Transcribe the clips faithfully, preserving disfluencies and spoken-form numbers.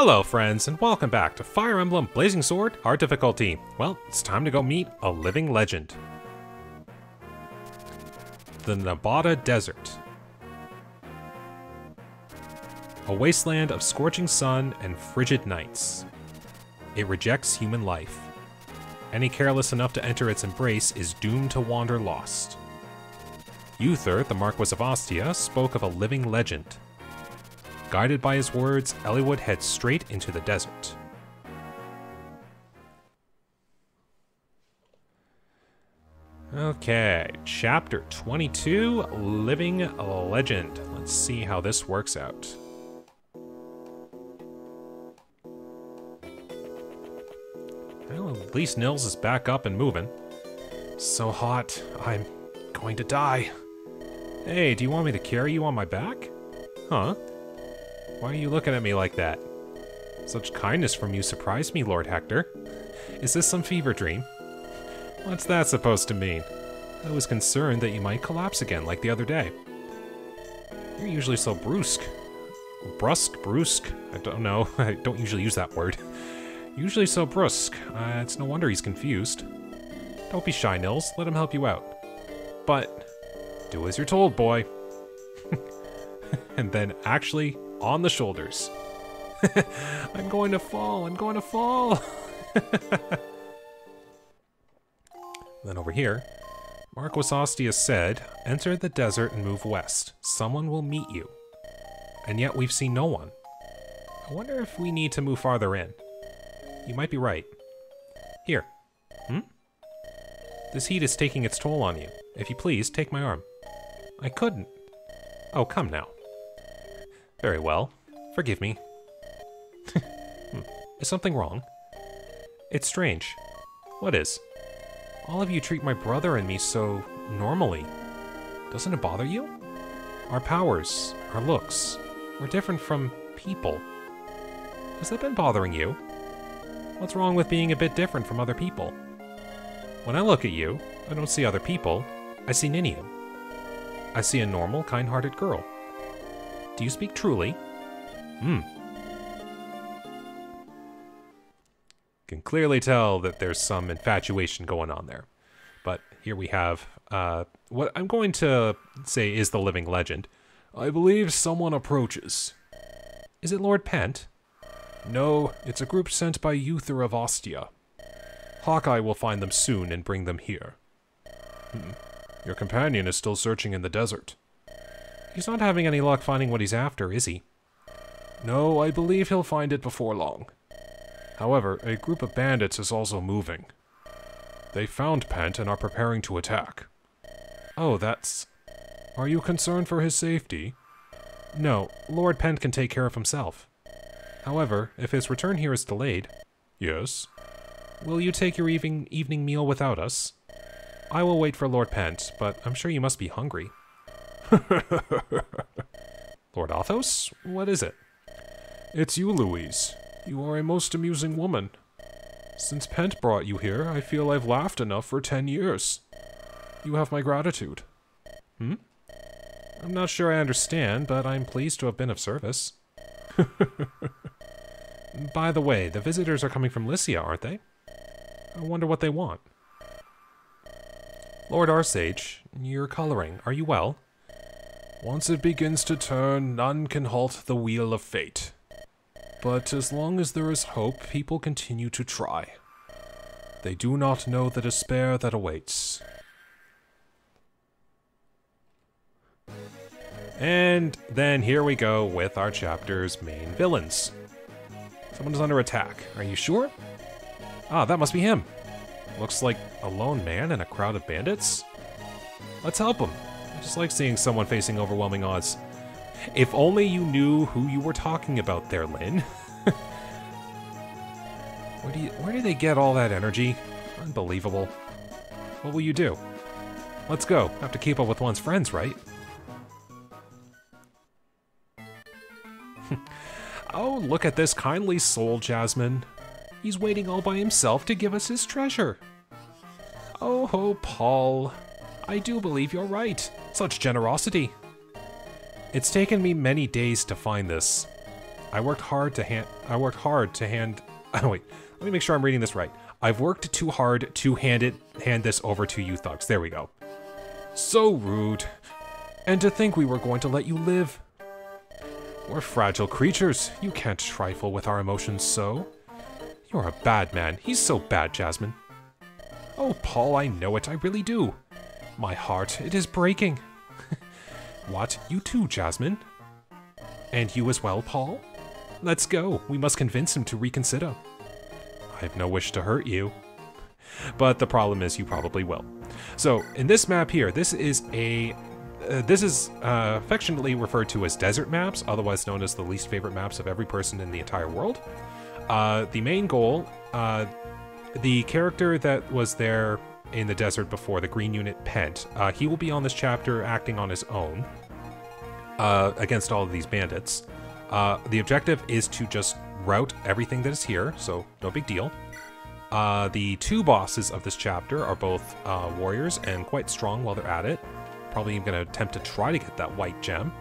Hello friends, and welcome back to Fire Emblem Blazing Sword, Hard Difficulty. Well, it's time to go meet a living legend. The Nabata Desert. A wasteland of scorching sun and frigid nights. It rejects human life. Any careless enough to enter its embrace is doomed to wander lost. Uther, the Marquess of Ostia, spoke of a living legend. Guided by his words, Eliwood heads straight into the desert. Okay, chapter twenty-two, Living Legend. Let's see how this works out. Well, at least Nils is back up and moving. So hot, I'm going to die. Hey, do you want me to carry you on my back? Huh? Why are you looking at me like that? Such kindness from you surprised me, Lord Hector. Is this some fever dream? What's that supposed to mean? I was concerned that you might collapse again, like the other day. You're usually so brusque. Brusque? Brusque? I don't know. I don't usually use that word. Usually so brusque. Uh, it's no wonder he's confused. Don't be shy, Nils. Let him help you out. But, do as you're told, boy. And then actually... on the shoulders. I'm going to fall, I'm going to fall! Then over here, Marquis Ostia said, enter the desert and move west. Someone will meet you. And yet we've seen no one. I wonder if we need to move farther in. You might be right. Here. Hmm? This heat is taking its toll on you. If you please, take my arm. I couldn't. Oh, come now. Very well. Forgive me. Is something wrong? It's strange. What is? All of you treat my brother and me so normally. Doesn't it bother you? Our powers, our looks, we're different from people. Has that been bothering you? What's wrong with being a bit different from other people? When I look at you, I don't see other people. I see Ninian. I see a normal, kind-hearted girl. Do you speak truly? Hmm. Can clearly tell that there's some infatuation going on there. But here we have uh, what I'm going to say is the living legend. I believe someone approaches. Is it Lord Pent? No, it's a group sent by Uther of Ostia. Hawkeye will find them soon and bring them here. Hmm. Your companion is still searching in the desert. He's not having any luck finding what he's after, is he? No, I believe he'll find it before long. However, a group of bandits is also moving. They found Pent and are preparing to attack. Oh, that's... Are you concerned for his safety? No, Lord Pent can take care of himself. However, if his return here is delayed... Yes? Will you take your evening, evening meal without us? I will wait for Lord Pent, but I'm sure you must be hungry. Lord Athos? What is it? It's you, Louise. You are a most amusing woman. Since Pent brought you here, I feel I've laughed enough for ten years. You have my gratitude. Hmm? I'm not sure I understand, but I'm pleased to have been of service. By the way, the visitors are coming from Lycia, aren't they? I wonder what they want. Lord Arsage, you're coloring. Are you well? Once it begins to turn, none can halt the wheel of fate. But as long as there is hope, people continue to try. They do not know the despair that awaits. And then here we go with our chapter's main villains. Someone is under attack. Are you sure? Ah, that must be him. Looks like a lone man in a crowd of bandits. Let's help him. I just like seeing someone facing overwhelming odds. If only you knew who you were talking about there, Lynn. Where do you, where do they get all that energy? Unbelievable. What will you do? Let's go. Have to keep up with one's friends, right? Oh, look at this kindly soul, Jasmine. He's waiting all by himself to give us his treasure. Oh, ho, Paul. I do believe you're right. Such generosity. It's taken me many days to find this. I worked hard to hand. I worked hard to hand. Oh wait, let me make sure I'm reading this right. I've worked too hard to hand it. Hand this over to you thugs. There we go. So rude. And to think we were going to let you live. We're fragile creatures. You can't trifle with our emotions so. You're a bad man. He's so bad, Jasmine. Oh, Paul, I know it. I really do. My heart, it is breaking. What? You too, Jasmine? And you as well, Paul? Let's go. We must convince him to reconsider. I have no wish to hurt you. But the problem is you probably will. So, in this map here, this is a... Uh, this is uh, affectionately referred to as desert maps, otherwise known as the least favorite maps of every person in the entire world. Uh, the main goal, uh, the character that was there in the desert before, the green unit, Pent, uh, he will be on this chapter acting on his own uh, against all of these bandits. Uh, the objective is to just rout everything that is here, so no big deal. Uh, the two bosses of this chapter are both uh, warriors and quite strong while they're at it. Probably even going to attempt to try to get that white gem.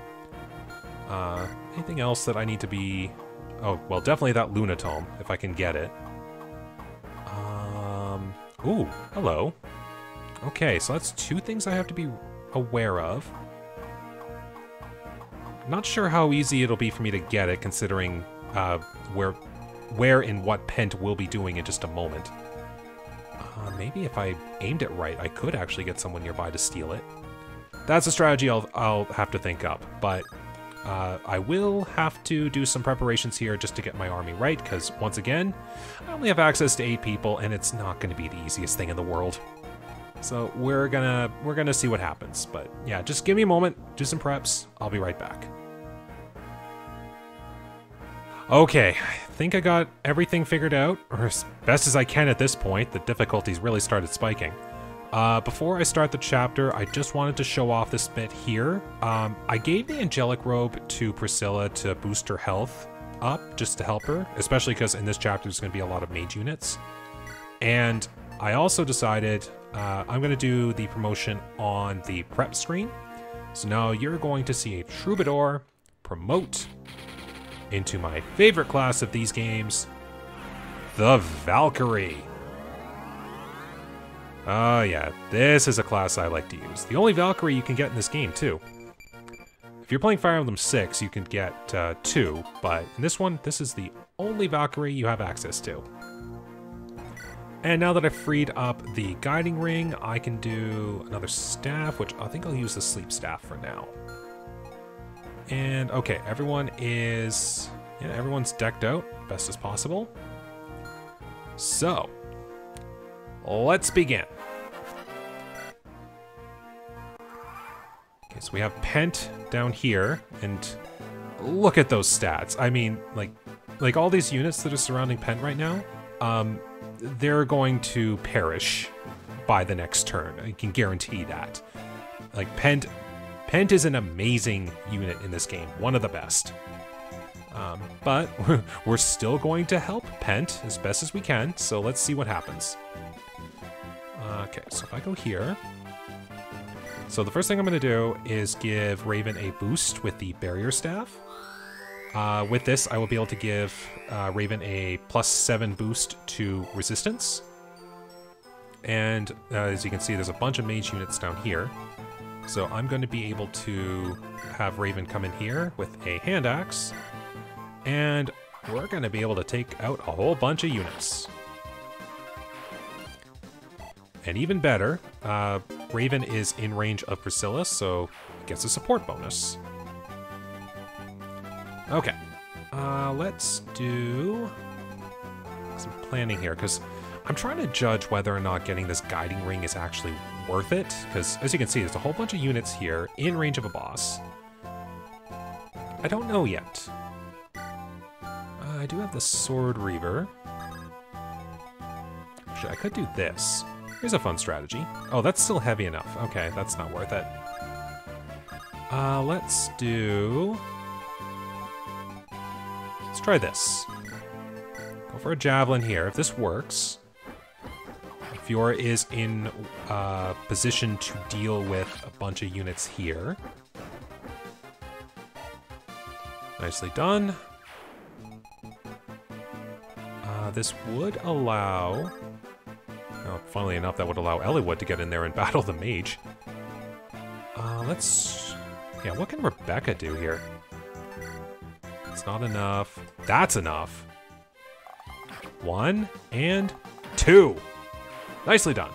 Uh, anything else that I need to be... Oh, well, definitely that Lunatome, if I can get it. Um, ooh, hello. Okay, so that's two things I have to be aware of. Not sure how easy it'll be for me to get it, considering uh, where, where and what Pent will be doing in just a moment. Uh, maybe if I aimed it right, I could actually get someone nearby to steal it. That's a strategy I'll, I'll have to think up, but uh, I will have to do some preparations here just to get my army right, because once again, I only have access to eight people, and it's not going to be the easiest thing in the world. So we're gonna we're gonna see what happens, but yeah, just give me a moment, do some preps, I'll be right back. Okay, I think I got everything figured out, or as best as I can at this point. The difficulties really started spiking. Uh, before I start the chapter, I just wanted to show off this bit here. Um, I gave the angelic robe to Priscilla to boost her health up, just to help her, especially because in this chapter there's going to be a lot of mage units. And I also decided uh, I'm going to do the promotion on the prep screen. So now you're going to see a troubadour promote into my favorite class of these games, the Valkyrie. Oh yeah, this is a class I like to use. The only Valkyrie you can get in this game, too. If you're playing Fire Emblem six, you can get uh, two, but in this one, this is the only Valkyrie you have access to. And now that I've freed up the Guiding Ring, I can do another staff, which I think I'll use the Sleep Staff for now. And okay, everyone is... Yeah, everyone's decked out, best as possible. So, let's begin. Okay, so we have Pent down here, and look at those stats. I mean, like, like all these units that are surrounding Pent right now, um, they're going to perish by the next turn. I can guarantee that. Like, Pent, Pent is an amazing unit in this game, one of the best. Um, but we're still going to help Pent as best as we can, so let's see what happens. Okay, so if I go here... So the first thing I'm going to do is give Raven a boost with the Barrier Staff. Uh, with this, I will be able to give uh, Raven a plus seven boost to Resistance. And uh, as you can see, there's a bunch of mage units down here. So I'm going to be able to have Raven come in here with a Hand Axe. And we're going to be able to take out a whole bunch of units. And even better, uh, Raven is in range of Priscilla, so gets a support bonus. Okay, uh, let's do some planning here, because I'm trying to judge whether or not getting this Guiding Ring is actually worth it, because as you can see, there's a whole bunch of units here in range of a boss. I don't know yet. Uh, I do have the Sword Reaver. Actually, I could do this. Here's a fun strategy. Oh, that's still heavy enough. Okay, that's not worth it. Uh, let's do... Let's try this. Go for a javelin here. If this works, Fiora is in uh, position to deal with a bunch of units here. Nicely done. Uh, this would allow... Oh, funnily enough, that would allow Eliwood to get in there and battle the mage. Uh, let's... Yeah, what can Rebecca do here? It's not enough. That's enough. One and two. Nicely done.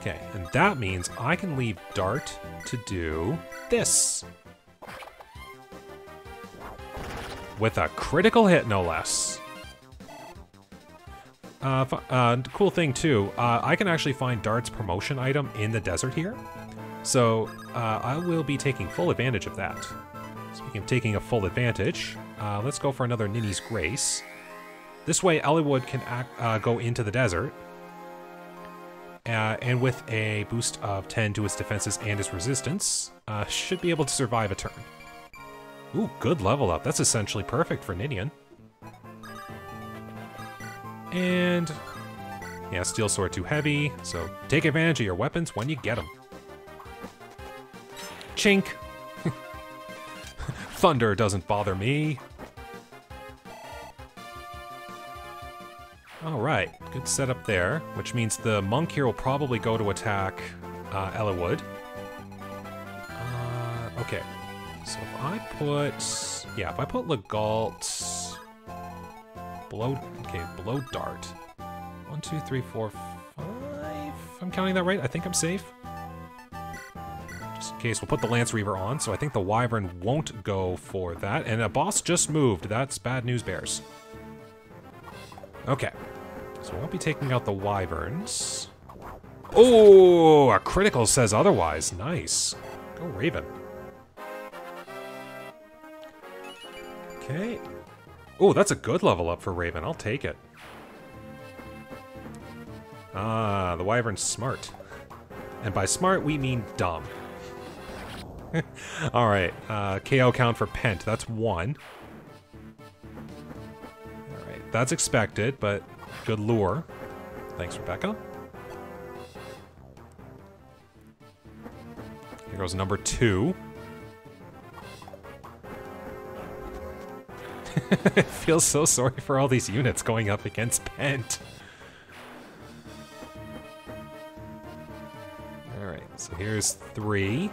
Okay, and that means I can leave Dart to do this. With a critical hit, no less. Uh, uh, cool thing too, uh, I can actually find Dart's promotion item in the desert here. So uh, I will be taking full advantage of that. Speaking of taking a full advantage, uh, let's go for another Ninny's Grace. This way Eliwood can act, uh, go into the desert. Uh, and with a boost of ten to its defenses and its resistance, uh, should be able to survive a turn. Ooh, good level up. That's essentially perfect for Ninian. And yeah, Steel Sword too heavy, so take advantage of your weapons when you get them. Chink! Thunder doesn't bother me. Alright, good setup there, which means the monk here will probably go to attack uh, Eliwood. Uh, okay, so if I put... Yeah, if I put Legault... Blow... Okay, Blow Dart. One, two, three, four, five... If I'm counting that right, I think I'm safe. Just in case, we'll put the Lance Reaver on, so I think the Wyvern won't go for that. And a boss just moved. That's bad news, bears. Okay, so I'll be taking out the Wyverns. Oh, a critical says otherwise. Nice. Go Raven. Okay. Oh, that's a good level up for Raven. I'll take it. Ah, the Wyvern's smart. And by smart, we mean dumb. All right, uh, K O count for Pent. That's one. That's expected, but good lure. Thanks, Rebecca. Here goes number two. It feels so sorry for all these units going up against Pent. All right, so here's three.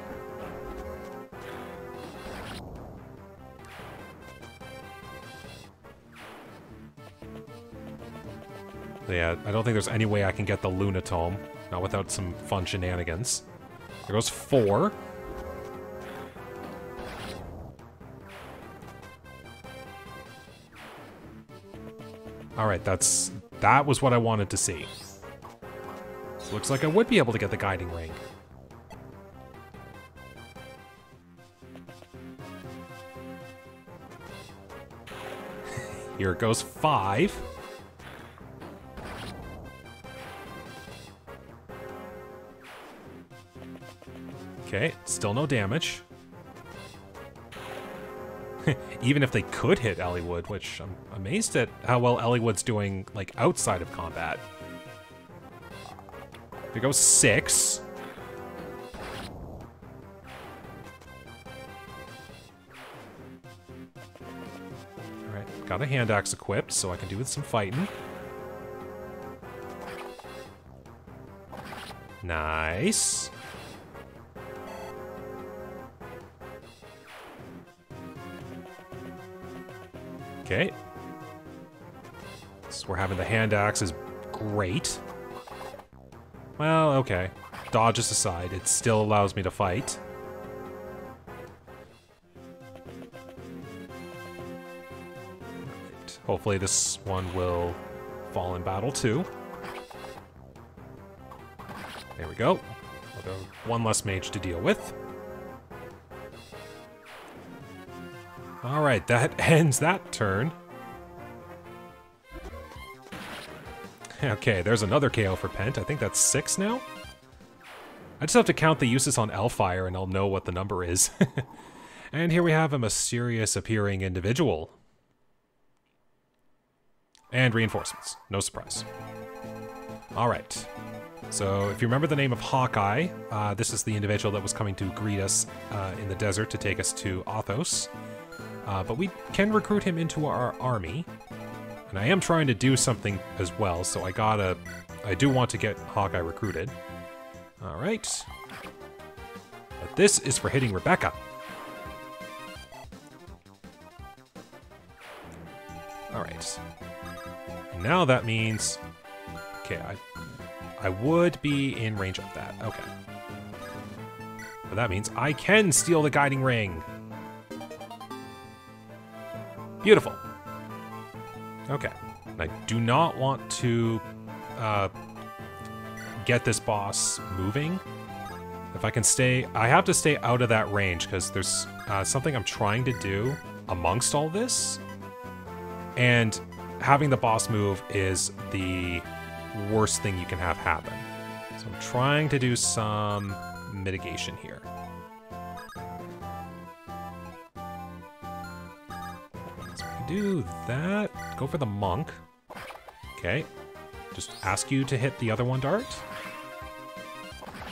Yeah, I don't think there's any way I can get the Lunatome. Not without some fun shenanigans. There goes four. Alright, that's... That was what I wanted to see. So looks like I would be able to get the Guiding Ring. Here goes five. Okay, still no damage. Even if they could hit Eliwood, which I'm amazed at how well Eliwood's doing, like, outside of combat. There goes six. Alright, got a hand axe equipped, so I can do with some fighting. Nice. Okay, so we're having the hand axe is great. Well, okay. Dodges aside, it still allows me to fight. Right. Hopefully this one will fall in battle too. There we go. One less mage to deal with. All right, that ends that turn. Okay, there's another K O for Pent. I think that's six now. I just have to count the uses on Elfire and I'll know what the number is. And here we have a mysterious appearing individual. And reinforcements, no surprise. All right, so if you remember the name of Hawkeye, uh, this is the individual that was coming to greet us uh, in the desert to take us to Athos. Uh, but we can recruit him into our army. And I am trying to do something as well, so I gotta... I do want to get Hawkeye recruited. Alright. But this is for hitting Rebecca. Alright. Now that means... Okay, I... I would be in range of that. Okay. But that means I can steal the Guiding Ring. Beautiful. Okay. I do not want to uh, get this boss moving. If I can stay... I have to stay out of that range because there's uh, something I'm trying to do amongst all this. And having the boss move is the... worst thing you can have happen. So I'm trying to do some mitigation here. So we can do that. Go for the monk. Okay. Just ask you to hit the other one, Dart.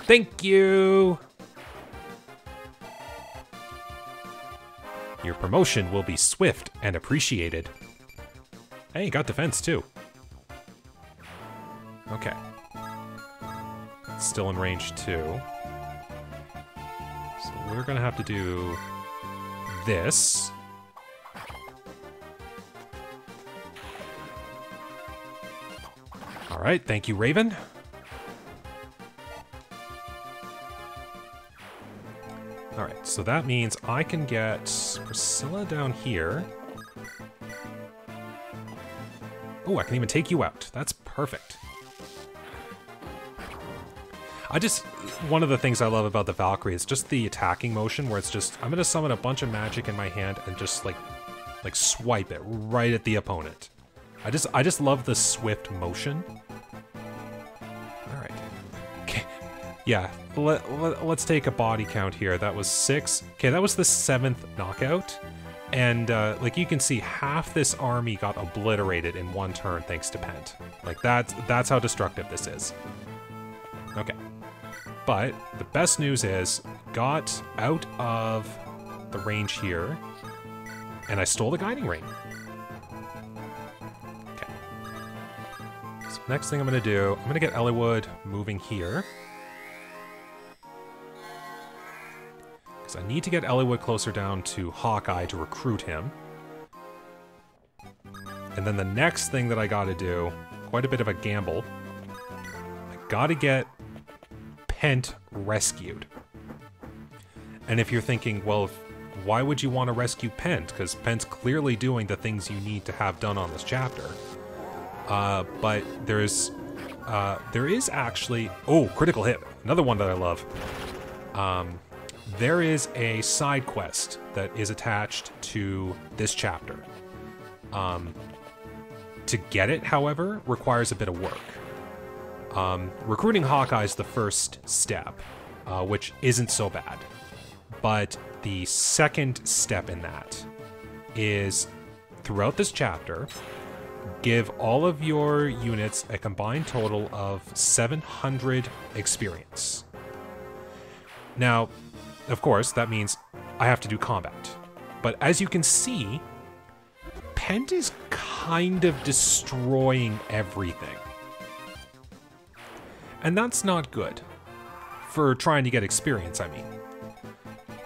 Thank you! Your promotion will be swift and appreciated. Hey, you got defense too. Okay. Still in range two. So we're gonna have to do this. All right, thank you, Raven. All right, so that means I can get Priscilla down here. Oh, I can even take you out. That's perfect. I just, one of the things I love about the Valkyrie is just the attacking motion where it's just, I'm gonna summon a bunch of magic in my hand and just like, like swipe it right at the opponent. I just, I just love the swift motion. All right, okay. Yeah, let, let, let's take a body count here. That was six. Okay, that was the seventh knockout. And uh, like you can see, half this army got obliterated in one turn thanks to Pent. Like that's, that's how destructive this is. Okay. But the best news is, got out of the range here, and I stole the Guiding Ring. Okay. So next thing I'm gonna do, I'm gonna get Eliwood moving here. Because I need to get Eliwood closer down to Hawkeye to recruit him. And then the next thing that I gotta do, quite a bit of a gamble, I gotta get Pent rescued. And if you're thinking, well, if, why would you want to rescue Pent? Because Pent's clearly doing the things you need to have done on this chapter. Uh, but there's, uh, there is actually, oh, critical hit, another one that I love. Um, there is a side quest that is attached to this chapter. Um, to get it, however, requires a bit of work. Um, recruiting Hawkeye is the first step, uh, which isn't so bad. But the second step in that is, throughout this chapter, give all of your units a combined total of seven hundred experience. Now, of course, that means I have to do combat. But as you can see, Pent is kind of destroying everything. And that's not good. For trying to get experience, I mean.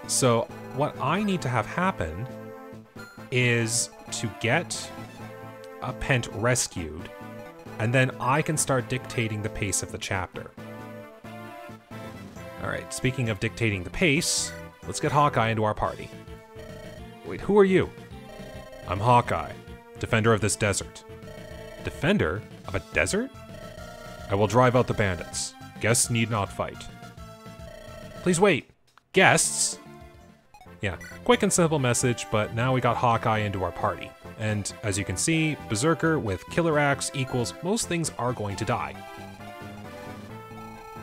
So what I need to have happen is to get a Pent rescued, and then I can start dictating the pace of the chapter. Alright, speaking of dictating the pace, let's get Hawkeye into our party. Wait, who are you? I'm Hawkeye, defender of this desert. Defender of a desert? I will drive out the bandits. Guests need not fight. Please wait. Guests? Yeah, quick and simple message, but now we got Hawkeye into our party. And as you can see, Berserker with Killer Axe equals most things are going to die.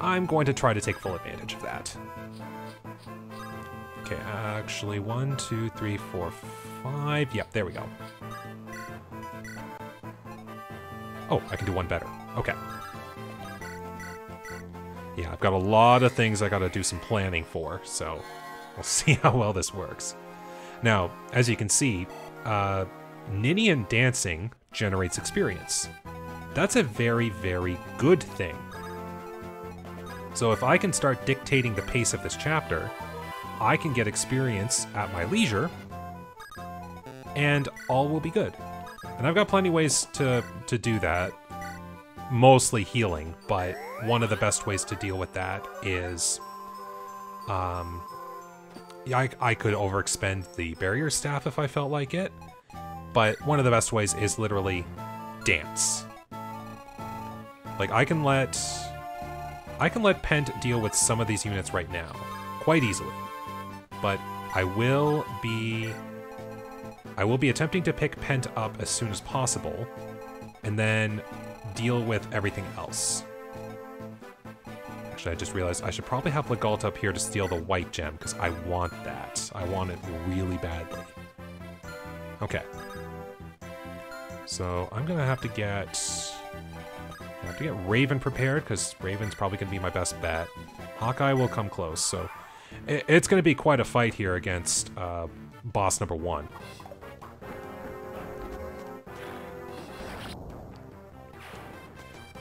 I'm going to try to take full advantage of that. Okay, actually, one, two, three, four, five. Yep, there we go. Oh, I can do one better. Okay. Yeah, I've got a lot of things I gotta do some planning for, so we'll see how well this works. Now, as you can see, uh, Ninian dancing generates experience. That's a very, very good thing. So if I can start dictating the pace of this chapter, I can get experience at my leisure, and all will be good. And I've got plenty of ways to, to do that. Mostly healing, but one of the best ways to deal with that is... Um, I, I could overexpend the Barrier Staff if I felt like it, but one of the best ways is literally dance. Like, I can let... I can let Pent deal with some of these units right now, quite easily. But I will be... I will be attempting to pick Pent up as soon as possible, and then deal with everything else. Actually, I just realized I should probably have Legault up here to steal the White Gem, because I want that. I want it really badly. Okay. So, I'm gonna have to get... I have to get Raven prepared, because Raven's probably going to be my best bet. Hawkeye will come close, so... It's going to be quite a fight here against uh, boss number one.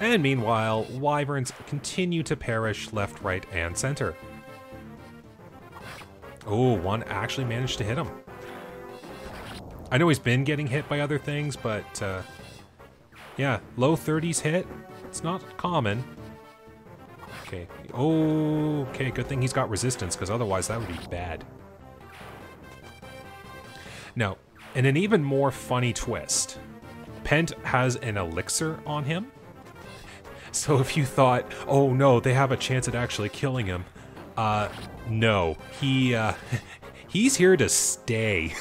And meanwhile, wyverns continue to perish left, right, and center. Oh, one actually managed to hit him. I know he's been getting hit by other things, but... Uh, yeah, low thirties hit. It's not common. Okay. Oh, okay, good thing he's got resistance, because otherwise that would be bad. Now, in an even more funny twist, Pent has an elixir on him. So if you thought, oh no, they have a chance at actually killing him, uh, no. He, uh, he's here to stay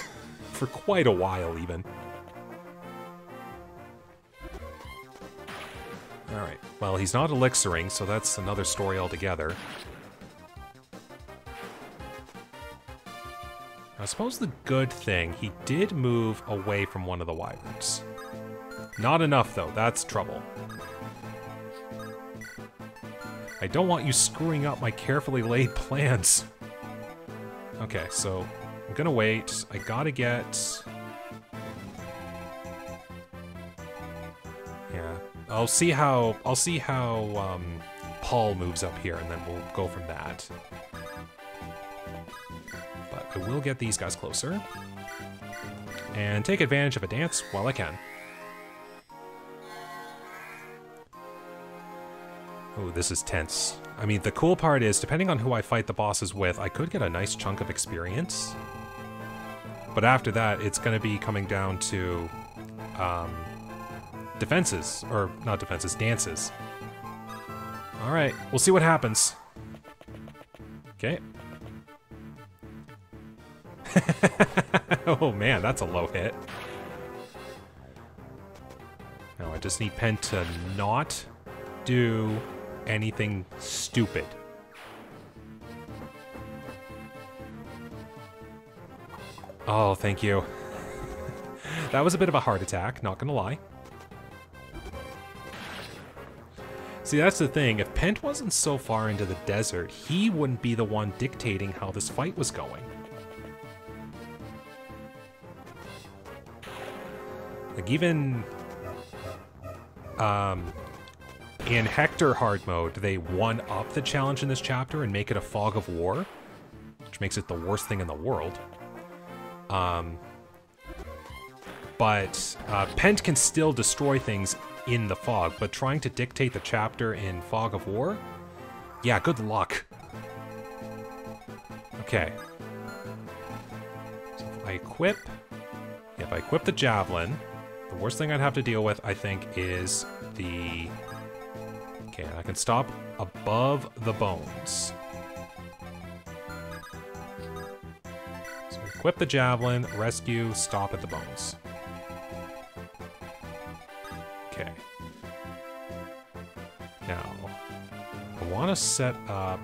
for quite a while, even. Alright, well, he's not elixiring, so that's another story altogether. I suppose the good thing, he did move away from one of the wyverns. Not enough, though. That's trouble. I don't want you screwing up my carefully laid plans. Okay, so I'm gonna wait. I gotta get... I'll see how I'll see how um, Paul moves up here, and then we'll go from that. But I will get these guys closer and take advantage of a dance while I can. Oh, this is tense. I mean, the cool part is, depending on who I fight the bosses with, I could get a nice chunk of experience. But after that, it's going to be coming down to. Um, Defenses, or not defenses, dances. All right, we'll see what happens. Okay. Oh man, that's a low hit. Now I just need Pent to not do anything stupid. Oh, thank you. That was a bit of a heart attack, not gonna lie. See, that's the thing, if Pent wasn't so far into the desert, he wouldn't be the one dictating how this fight was going. Like, even... Um, in Hector hard mode, they one-up the challenge in this chapter and make it a fog of war, which makes it the worst thing in the world. Um, but uh, Pent can still destroy things in the fog, but trying to dictate the chapter in Fog of War? Yeah, good luck. Okay. So if I equip... Yeah, if I equip the Javelin, the worst thing I'd have to deal with, I think, is the... Okay, I can stop above the bones. So equip the Javelin, rescue, stop at the bones. Okay. Now, I want to set up...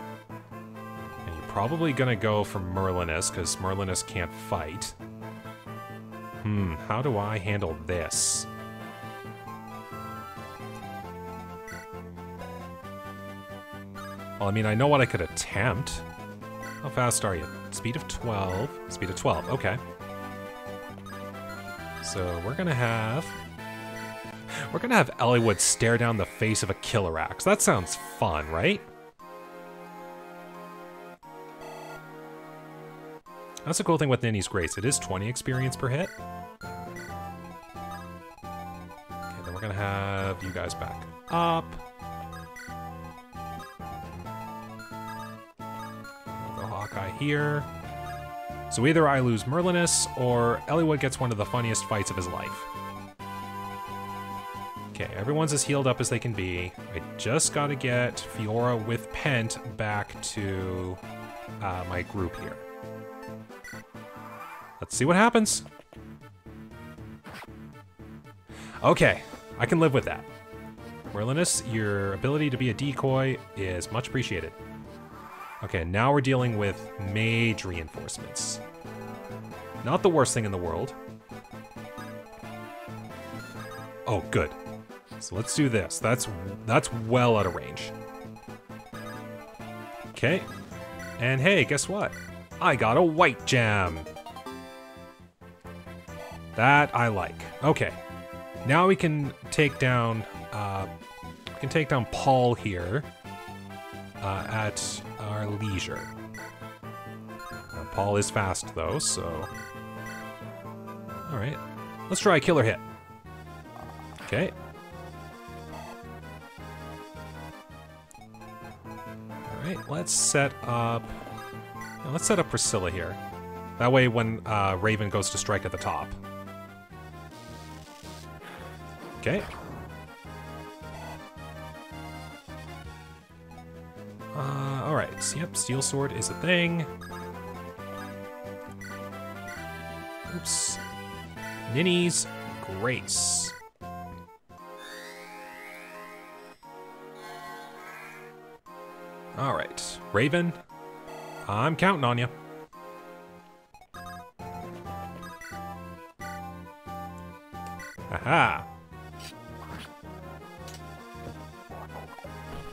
And you're probably going to go for Merlinus, because Merlinus can't fight. Hmm, how do I handle this? Well, I mean, I know what I could attempt. How fast are you? Speed of twelve. Speed of twelve, okay. So we're gonna have... We're gonna have Eliwood stare down the face of a Killer Axe. That sounds fun, right? That's the cool thing with Ninny's Grace. It is twenty experience per hit. Okay, then we're gonna have you guys back up. We'll go Hawkeye here. So either I lose Merlinus, or Eliwood gets one of the funniest fights of his life. Okay, everyone's as healed up as they can be. I just gotta get Fiora with Pent back to uh, my group here. Let's see what happens. Okay, I can live with that. Merlinus, your ability to be a decoy is much appreciated. Okay, now we're dealing with mage reinforcements. Not the worst thing in the world. Oh, good. So let's do this. That's that's well out of range. Okay. And hey, guess what? I got a white gem. That I like. Okay. Now we can take down. Uh, we can take down Paul here. Uh, at our leisure. Uh, Paul is fast though, so. All right. Let's try a killer hit. Okay. All right. Let's set up. Yeah, let's set up Priscilla here. That way, when uh, Raven goes to strike at the top. Okay. Uh, all right. So, yep, steel sword is a thing. Oops. Ninny's Grace. All right, Raven, I'm counting on you. Haha.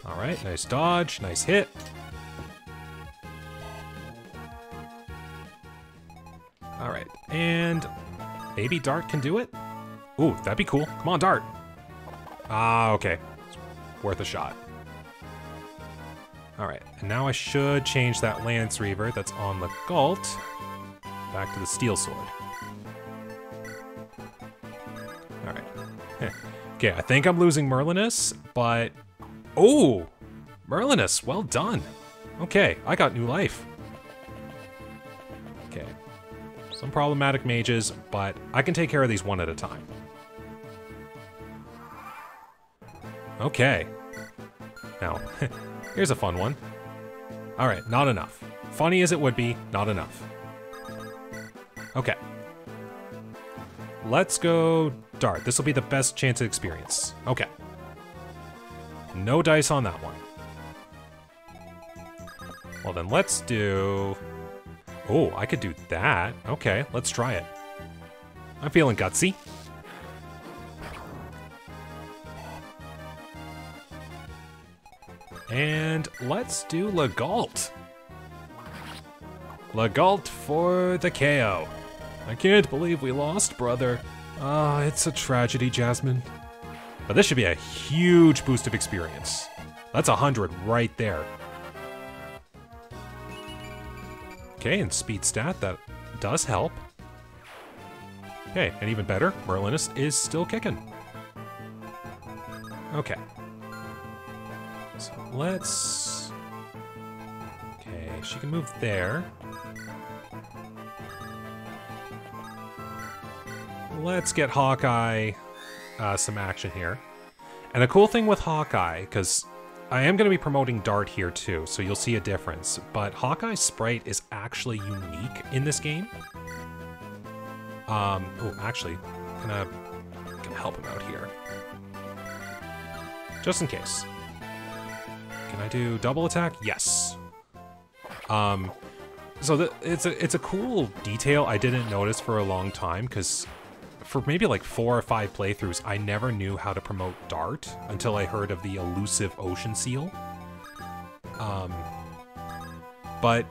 All right, nice dodge, nice hit. All right, and maybe Dart can do it? Ooh, that'd be cool. Come on, Dart. Ah, okay. It's worth a shot. All right, and now I should change that Lance Reaver that's on the Legault back to the Steel Sword. All right. Okay, I think I'm losing Merlinus, but... Oh! Merlinus, well done. Okay, I got new life. Okay. Some problematic mages, but I can take care of these one at a time. Okay. Now... Here's a fun one. All right, not enough. Funny as it would be, not enough. Okay. Let's go Dart. This will be the best chance of experience. Okay. No dice on that one. Well then let's do... Oh, I could do that. Okay, let's try it. I'm feeling gutsy. And let's do Legault. Legault for the K O. I can't believe we lost, brother. Ah, oh, it's a tragedy, Jasmine. But this should be a huge boost of experience. That's one hundred right there. Okay, and speed stat, that does help. Okay, and even better, Merlinus is still kicking. Okay. So let's... Okay, she can move there. Let's get Hawkeye uh, some action here. And a cool thing with Hawkeye, because I am going to be promoting Dart here too, so you'll see a difference, but Hawkeye's sprite is actually unique in this game. Um, oh, actually, I'm going to help him out here. Just in case. Can I do double attack? Yes. Um, so the, it's a it's a cool detail I didn't notice for a long time, because for maybe like four or five playthroughs, I never knew how to promote Dart until I heard of the elusive Ocean Seal. Um, but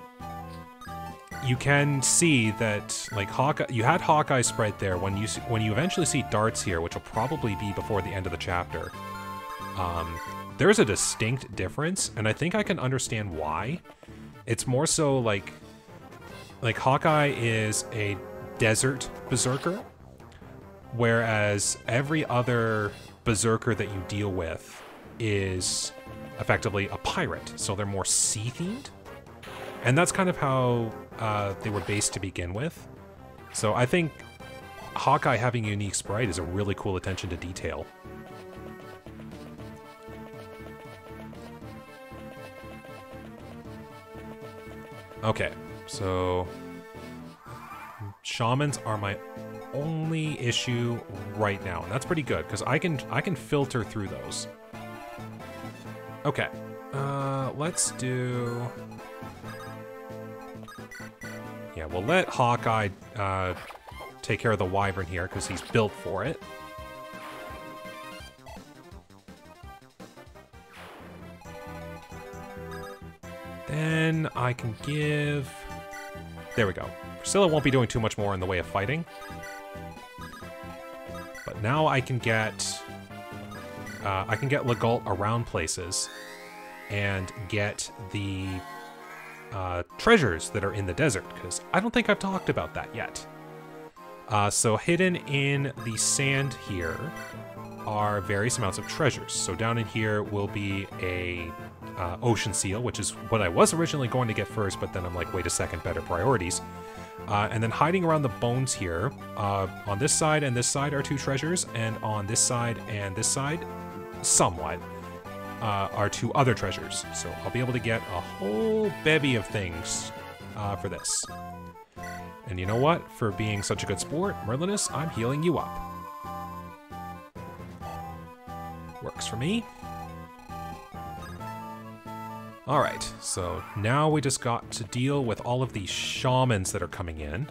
you can see that, like, Hawkeye, you had Hawkeye's sprite there. When you when you eventually see Dart's here, which will probably be before the end of the chapter, um, there's a distinct difference, and I think I can understand why. It's more so like, like Hawkeye is a desert berserker, whereas every other berserker that you deal with is effectively a pirate, so they're more sea-themed. And that's kind of how uh, they were based to begin with. So I think Hawkeye having a unique sprite is a really cool attention to detail. Okay, so shamans are my only issue right now, and that's pretty good because I can I can filter through those. Okay, uh, let's do. Yeah, we'll let Hawkeye uh, take care of the wyvern here because he's built for it. Then I can give... There we go. Priscilla won't be doing too much more in the way of fighting. But now I can get... Uh, I can get Legault around places and get the... Uh, treasures that are in the desert, because I don't think I've talked about that yet. Uh, so hidden in the sand here are various amounts of treasures. So down in here will be a uh, Ocean Seal, which is what I was originally going to get first, but then I'm like, wait a second, better priorities. Uh, and then hiding around the bones here, uh, on this side and this side are two treasures, and on this side and this side, somewhat. Uh, are two other treasures, so I'll be able to get a whole bevy of things uh, for this. And you know what? For being such a good sport, Merlinus, I'm healing you up. Works for me. Alright, so now we just got to deal with all of these shamans that are coming in.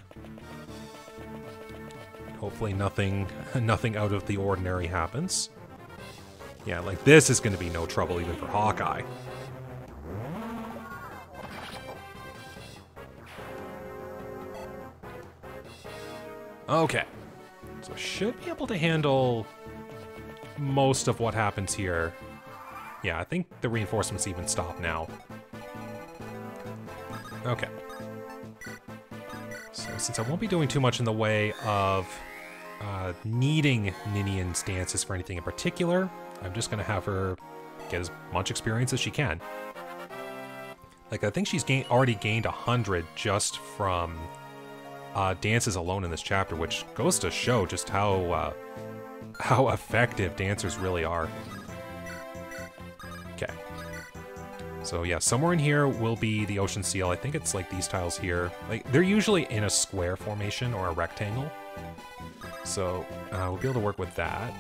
Hopefully nothing, nothing out of the ordinary happens. Yeah, like, this is going to be no trouble even for Hawkeye. Okay. So should be able to handle most of what happens here. Yeah, I think the reinforcements even stop now. Okay. So since I won't be doing too much in the way of uh, needing Ninian's dances for anything in particular... I'm just gonna have her get as much experience as she can. Like, I think she's gain already gained one hundred just from uh, dances alone in this chapter, which goes to show just how, uh, how effective dancers really are. Okay. So yeah, somewhere in here will be the Ocean Seal. I think it's like these tiles here. Like, they're usually in a square formation or a rectangle. So uh, we'll be able to work with that.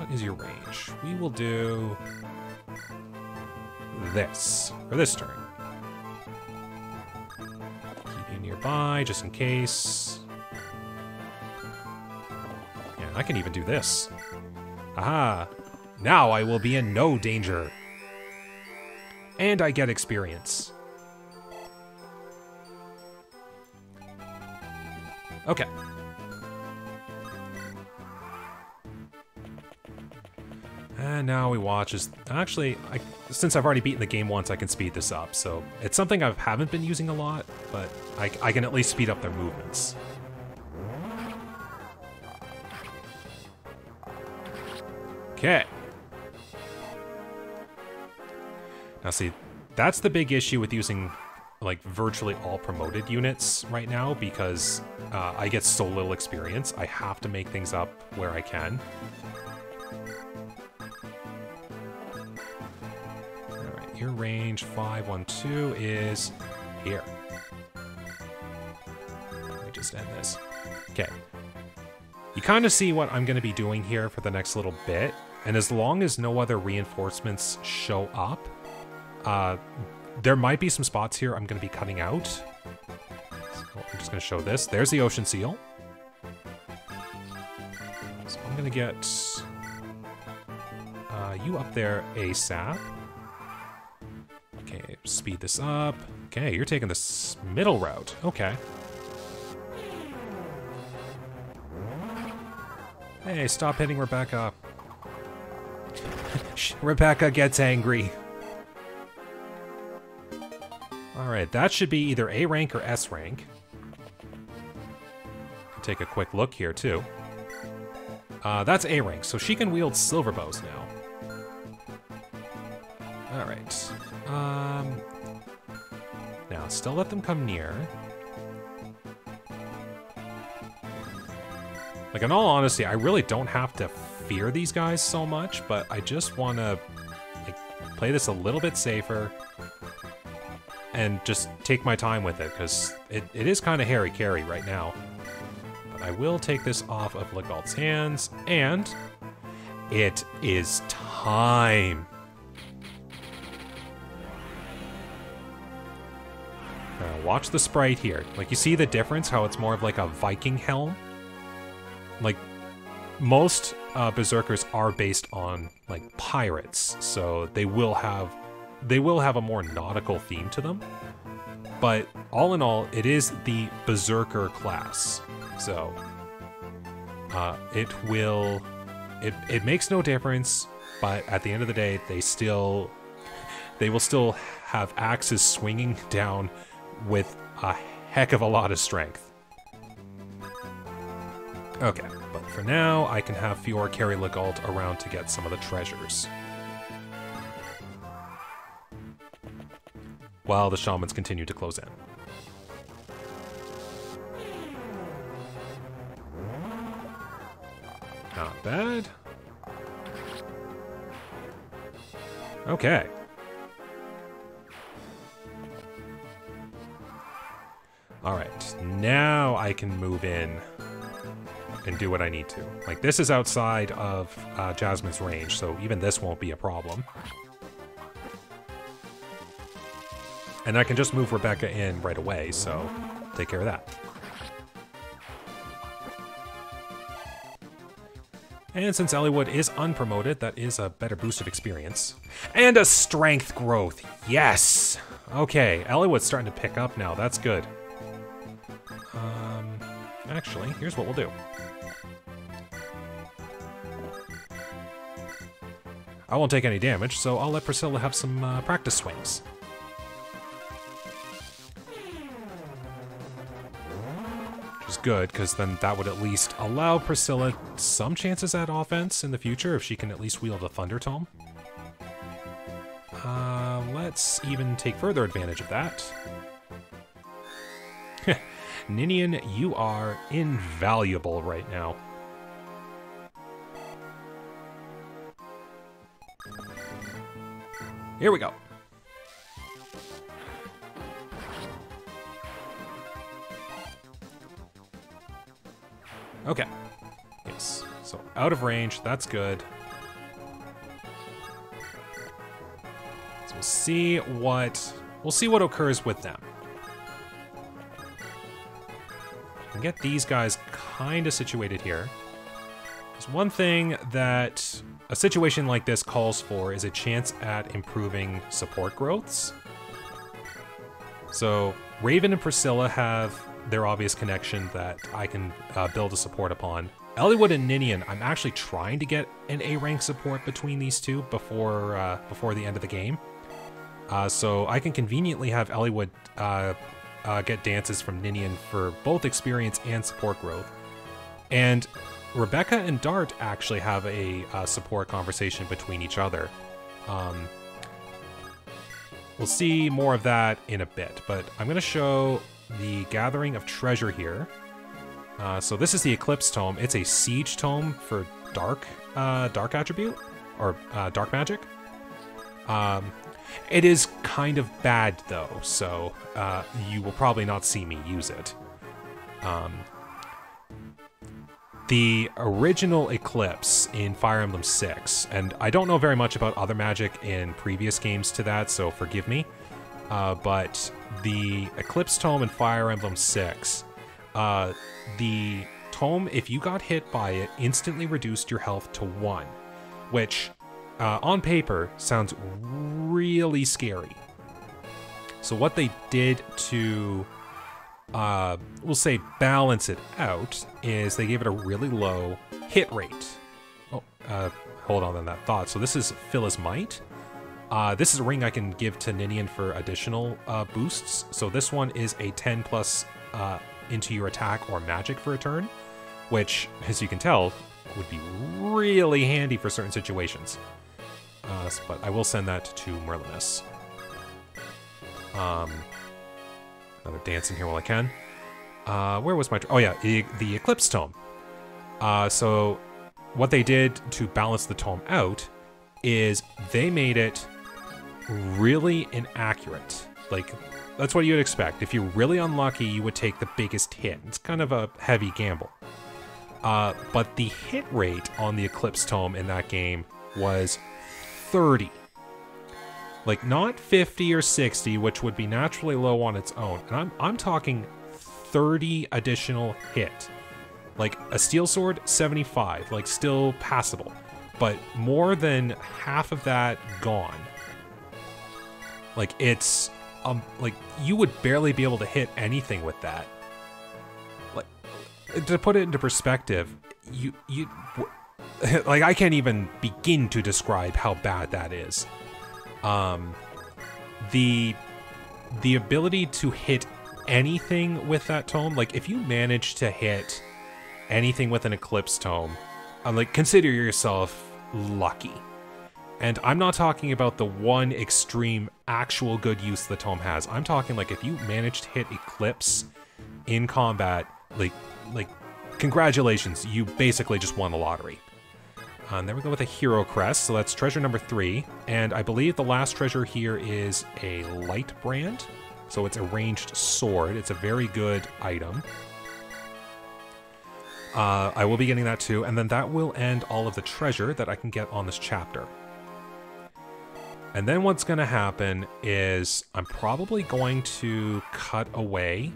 What is your range? We will do this for this turn. Keep you nearby just in case. Yeah, I can even do this. Aha! Now I will be in no danger. And I get experience. Okay. And now we watch is actually, I, since I've already beaten the game once, I can speed this up. So it's something I haven't been using a lot, but I, I can at least speed up their movements. Okay. Now see, that's the big issue with using like virtually all promoted units right now, because uh, I get so little experience. I have to make things up where I can. Your range five one two is here. Let me just end this. Okay. You kind of see what I'm going to be doing here for the next little bit, and as long as no other reinforcements show up, uh, there might be some spots here I'm going to be cutting out. So I'm just going to show this. There's the Ocean Seal. So I'm going to get uh, you up there ASAP. Speed this up. Okay, you're taking the middle route. Okay. Hey, stop hitting Rebecca. Rebecca gets angry. Alright, that should be either A rank or S rank. Take a quick look here, too. Uh, that's A rank, so she can wield silver bows now. Alright. Um, now, still let them come near. Like, in all honesty, I really don't have to fear these guys so much, but I just want to like, play this a little bit safer and just take my time with it, because it, it is kind of hairy-carry right now. But I will take this off of Legault's hands, and it is time! Now, watch the sprite here. Like, you see the difference, how it's more of like a Viking helm? Like, most uh, berserkers are based on like pirates, so they will have they will have a more nautical theme to them. But all in all, it is the berserker class, so uh, it will it it makes no difference. But at the end of the day, they still they will still have axes swinging down with a heck of a lot of strength. Okay, but for now, I can have Fiora carry Legault around to get some of the treasures. While the shamans continue to close in. Not bad. Okay. Alright, now I can move in and do what I need to. Like, this is outside of uh, Jasmine's range, so even this won't be a problem. And I can just move Rebecca in right away, so take care of that. And since Eliwood is unpromoted, that is a better boost of experience. And a strength growth, yes! Okay, Eliwood's starting to pick up now, that's good. Um, actually, here's what we'll do. I won't take any damage, so I'll let Priscilla have some uh, practice swings. Which is good, because then that would at least allow Priscilla some chances at offense in the future, if she can at least wield a Thunder Tome. Uh, let's even take further advantage of that. Ninian, you are invaluable right now. Here we go. Okay. Yes. So out of range, that's good. So we'll see what we'll see what occurs with them. We can get these guys kind of situated here. There's one thing that a situation like this calls for is a chance at improving support growths. So Raven and Priscilla have their obvious connection that I can uh, build a support upon. Eliwood and Ninian, I'm actually trying to get an A rank support between these two before uh, before the end of the game. Uh, so I can conveniently have Eliwood uh, uh, get dances from Ninian for both experience and support growth. And Rebecca and Dart actually have a uh, support conversation between each other. Um, we'll see more of that in a bit, but I'm going to show the gathering of treasure here. Uh, so this is the Eclipse Tome. It's a siege tome for dark, uh, dark attribute, or uh, dark magic. Um, it is kind of bad, though, so uh, you will probably not see me use it. Um, The original Eclipse in Fire Emblem six, and I don't know very much about other magic in previous games to that, so forgive me, uh, but the Eclipse Tome in Fire Emblem six, uh, the tome, if you got hit by it, instantly reduced your health to one, which uh, on paper sounds really scary. So what they did to, uh, we'll say balance it out, is they gave it a really low hit rate. Oh, uh, hold on to that thought. So this is Phyllis Might. Uh, this is a ring I can give to Ninian for additional uh, boosts. So this one is a ten plus uh, into your attack or magic for a turn, which, as you can tell, would be really handy for certain situations. Uh, but I will send that to Merlinus. Um, another dance in here while I can. Uh, where was my... Oh yeah, e the Eclipse Tome. Uh, so what they did to balance the tome out is they made it really inaccurate. Like, that's what you'd expect. If you're really unlucky, you would take the biggest hit. It's kind of a heavy gamble. Uh, but the hit rate on the Eclipse Tome in that game was thirty. Like, not fifty or sixty, which would be naturally low on its own. And I'm, I'm talking thirty additional hit. Like, a Steel Sword, seventy-five. Like, still passable. But more than half of that gone. Like, it's... Um, like, you would barely be able to hit anything with that. Like, to put it into perspective, you... you like, I can't even begin to describe how bad that is. Um, the... The ability to hit anything with that tome... Like, if you manage to hit anything with an Eclipse Tome... I'm like, consider yourself lucky. And I'm not talking about the one extreme actual good use the tome has. I'm talking like if you manage to hit Eclipse in combat, like, like, congratulations, you basically just won the lottery. And there we go with a Hero Crest, so that's treasure number three. And I believe the last treasure here is a Light Brand. So it's a ranged sword. It's a very good item. Uh, I will be getting that too, and then that will end all of the treasure that I can get on this chapter. And then what's going to happen is I'm probably going to cut away,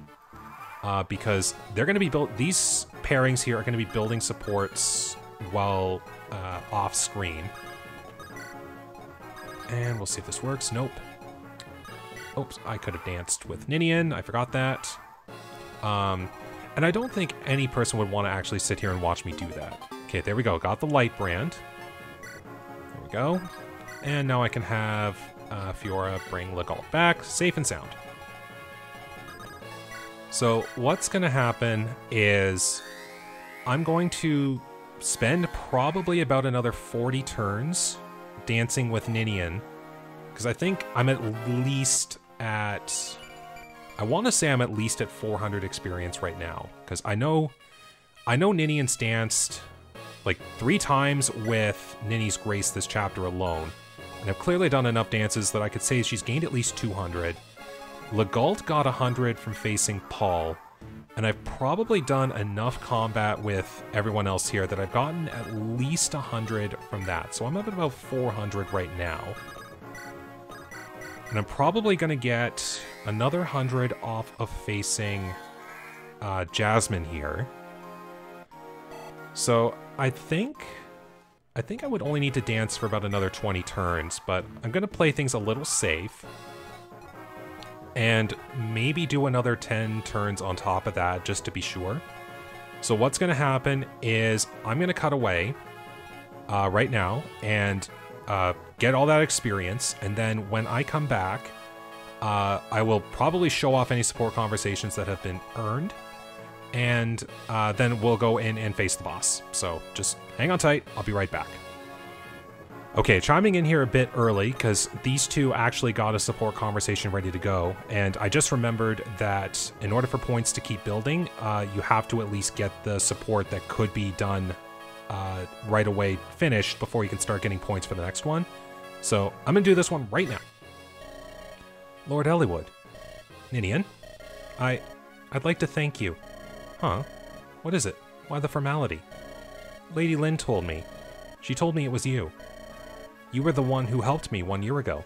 uh, because they're going to be built. These pairings here are going to be building supports while uh, off screen. And we'll see if this works. Nope. Oops, I could have danced with Ninian. I forgot that. Um... And I don't think any person would want to actually sit here and watch me do that. Okay, there we go. Got the Light Brand. There we go. And now I can have uh, Fiora bring Legault back, safe and sound. So what's going to happen is I'm going to spend probably about another forty turns dancing with Ninian. Because I think I'm at least at... I want to say I'm at least at four hundred experience right now, because I know I know Ninian's danced like three times with Ninny's Grace this chapter alone, and I've clearly done enough dances that I could say she's gained at least two hundred. Legault got one hundred from facing Paul, and I've probably done enough combat with everyone else here that I've gotten at least one hundred from that, so I'm up at about four hundred right now. And I'm probably going to get another one hundred off of facing uh, Jasmine here. So I think I think I would only need to dance for about another twenty turns, but I'm going to play things a little safe. And maybe do another ten turns on top of that, just to be sure. So what's going to happen is I'm going to cut away uh, right now and... Uh, get all that experience, and then when I come back, uh, I will probably show off any support conversations that have been earned, and uh, then we'll go in and face the boss. So just hang on tight, I'll be right back. Okay, chiming in here a bit early, because these two actually got a support conversation ready to go, and I just remembered that in order for points to keep building, uh, you have to at least get the support that could be done Uh, right away finished before you can start getting points for the next one. So I'm going to do this one right now. Lord Eliwood. Ninian. I... I'd like to thank you. Huh? What is it? Why the formality? Lady Lynn told me. She told me it was you. You were the one who helped me one year ago.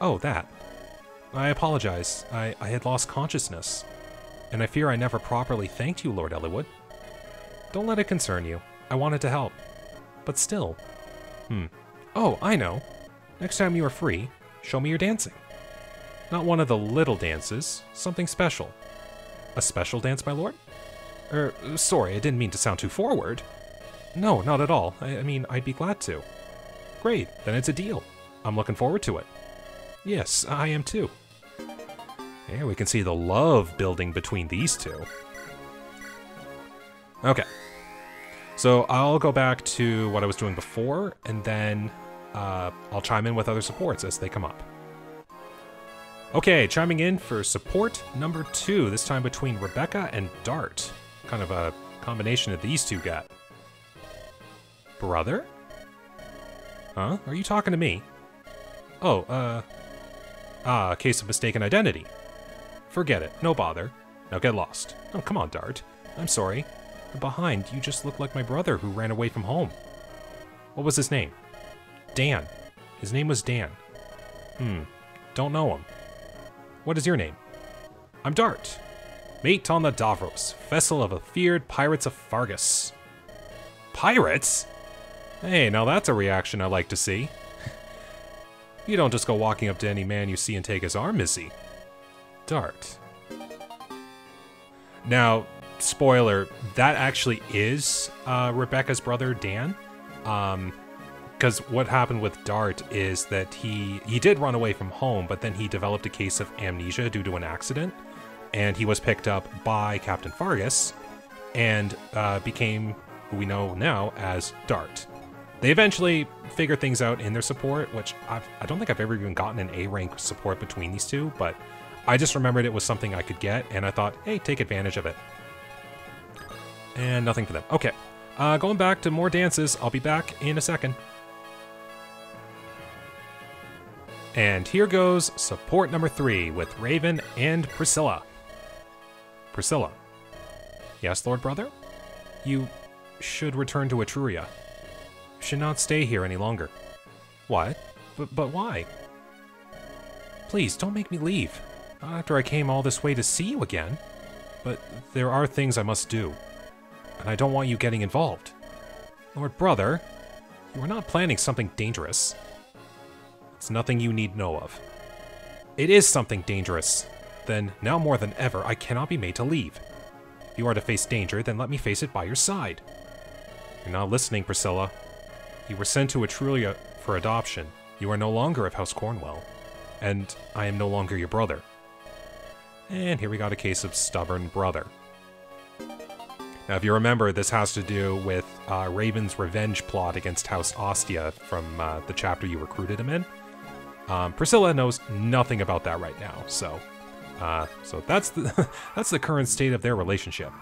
Oh, that. I apologize. I, I had lost consciousness. And I fear I never properly thanked you, Lord Eliwood. Don't let it concern you. I wanted to help, but still. Hmm. Oh, I know. Next time you are free, show me your dancing. Not one of the little dances, something special. A special dance, my lord? Er, sorry, I didn't mean to sound too forward. No, not at all. I, I mean, I'd be glad to. Great, then it's a deal. I'm looking forward to it. Yes, I am too. Here we can see the love building between these two. Okay. So I'll go back to what I was doing before, and then uh, I'll chime in with other supports as they come up. Okay, chiming in for support number two, this time between Rebecca and Dart. Kind of a combination of these two got. Brother? Huh? Are you talking to me? Oh, uh... Ah, a case of mistaken identity. Forget it, no bother. Now get lost. Oh, come on, Dart. I'm sorry. From behind, you just look like my brother who ran away from home. What was his name? Dan. His name was Dan. Hmm. Don't know him. What is your name? I'm Dart. Mate on the Davros, vessel of a feared pirates of Fargus. Pirates? Hey, now that's a reaction I like to see. You don't just go walking up to any man you see and take his arm, Missy. Dart. Now, spoiler, that actually is uh, Rebecca's brother, Dan. Um... Because what happened with Dart is that he he did run away from home, but then he developed a case of amnesia due to an accident, and he was picked up by Captain Fargus, and uh, became who we know now as Dart. They eventually figured things out in their support, which I've, I don't think I've ever even gotten an A rank support between these two, but I just remembered it was something I could get, and I thought, hey, take advantage of it. And nothing for them. Okay, uh, going back to more dances, I'll be back in a second. And here goes support number three with Raven and Priscilla. Priscilla. Yes, Lord Brother? You should return to Etruria. Should not stay here any longer. What? But, but why? Please, don't make me leave. Not after I came all this way to see you again. But there are things I must do. And I don't want you getting involved. Lord Brother, you are not planning something dangerous. It's nothing you need know of. It is something dangerous. Then, now more than ever, I cannot be made to leave. If you are to face danger, then let me face it by your side. You're not listening, Priscilla. You were sent to Etruria for adoption. You are no longer of House Cornwell. And I am no longer your brother. And here we got a case of stubborn brother. Now, if you remember, this has to do with uh, Raven's revenge plot against House Ostia from uh, the chapter you recruited him in. Um, Priscilla knows nothing about that right now, so uh, so that's the that's the current state of their relationship.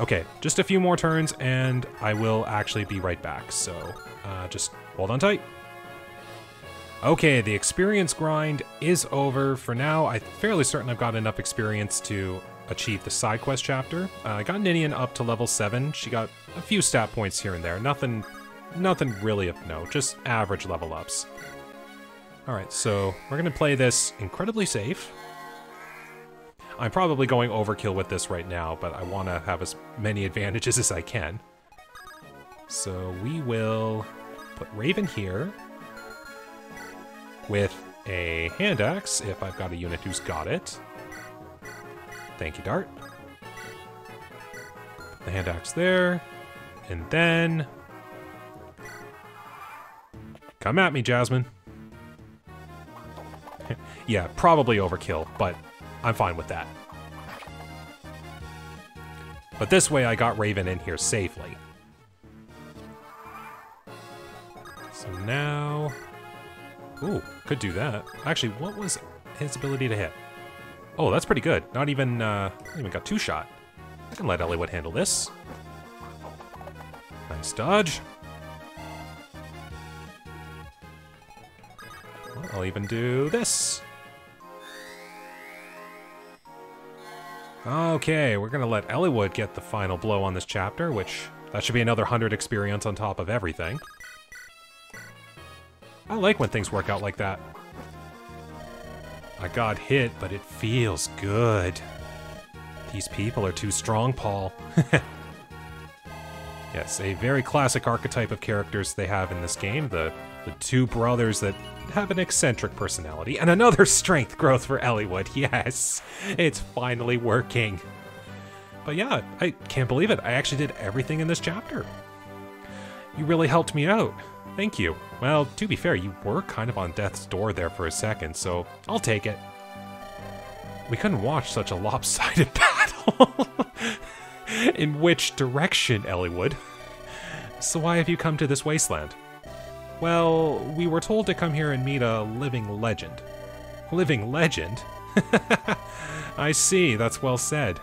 Okay, just a few more turns, and I will actually be right back. So uh, just hold on tight. Okay, the experience grind is over for now. I'm fairly certain I've got enough experience to achieve the side quest chapter. Uh, I got Ninian up to level seven. She got a few stat points here and there. Nothing, nothing really of note. Just average level ups. Alright, so we're going to play this incredibly safe. I'm probably going overkill with this right now, but I want to have as many advantages as I can. So we will put Raven here with a hand axe, if I've got a unit who's got it. Thank you, Dart. The hand axe there. And then... Come at me, Jasmine. Yeah, probably overkill, but I'm fine with that. But this way I got Raven in here safely. So now... Ooh, could do that. Actually, what was his ability to hit? Oh, that's pretty good. Not even, uh, not even got two shot. I can let Eliwood handle this. Nice dodge. Well, I'll even do this. Okay, we're gonna let Eliwood get the final blow on this chapter, which that should be another one hundred experience on top of everything. I like when things work out like that. I got hit, but it feels good. These people are too strong, Paul. Yes, a very classic archetype of characters they have in this game, the, the two brothers that have an eccentric personality, and another strength growth for Eliwood. Yes, it's finally working. But yeah, I can't believe it. I actually did everything in this chapter. You really helped me out. Thank you. Well, to be fair, you were kind of on death's door there for a second, so I'll take it. We couldn't watch such a lopsided battle. In which direction, Eliwood? So why have you come to this wasteland? Well, we were told to come here and meet a living legend. Living legend? I see, that's well said.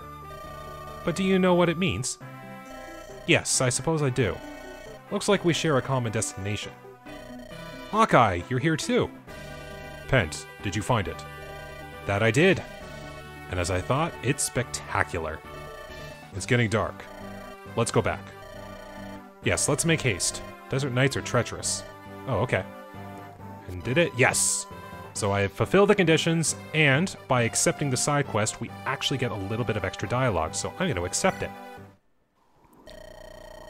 But do you know what it means? Yes, I suppose I do. Looks like we share a common destination. Hawkeye, you're here too. Pent, did you find it? That I did. And as I thought, it's spectacular. It's getting dark. Let's go back. Yes, let's make haste. Desert nights are treacherous. Oh, okay. And did it? Yes! So I have fulfilled the conditions, and by accepting the side quest, we actually get a little bit of extra dialogue, so I'm going to accept it.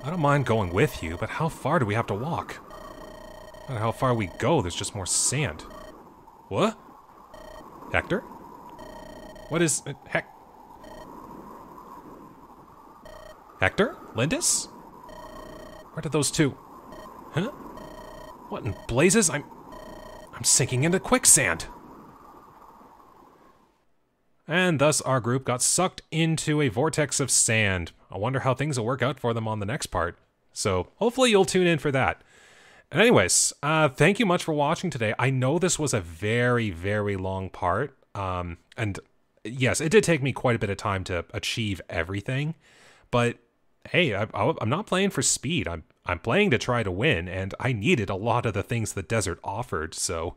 I don't mind going with you, but how far do we have to walk? No matter how far we go, there's just more sand. What? Hector? What is... Hec... Hector? Lindis? Where did those two... Huh? What in blazes? I'm... I'm sinking into quicksand! And thus our group got sucked into a vortex of sand. I wonder how things will work out for them on the next part. So, hopefully you'll tune in for that. And anyways, uh, thank you much for watching today. I know this was a very, very long part. Um, and yes, it did take me quite a bit of time to achieve everything. But hey, I, I'm not playing for speed. I'm I'm playing to try to win, and I needed a lot of the things the desert offered. So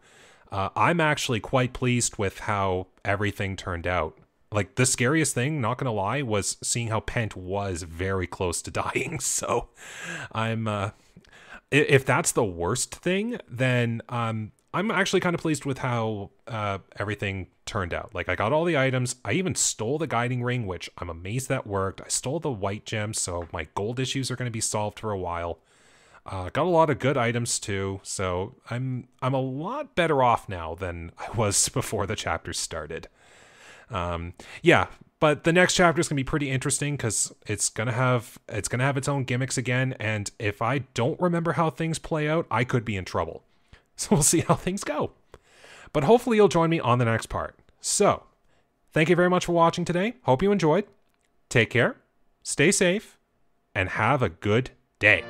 uh, I'm actually quite pleased with how everything turned out. Like the scariest thing, not gonna lie, was seeing how Pent was very close to dying. So I'm uh, if that's the worst thing, then um, I'm actually kind of pleased with how uh, everything turned out. Like, I got all the items. I even stole the Guiding Ring, which I'm amazed that worked. I stole the White Gem, so my gold issues are going to be solved for a while. Uh, got a lot of good items, too, so I'm, I'm a lot better off now than I was before the chapter started. Um, yeah, but the next chapter is going to be pretty interesting because it's going to have it's going to have its own gimmicks again, and if I don't remember how things play out, I could be in trouble. So we'll see how things go. But hopefully you'll join me on the next part. So, thank you very much for watching today. Hope you enjoyed. Take care, stay safe, and have a good day.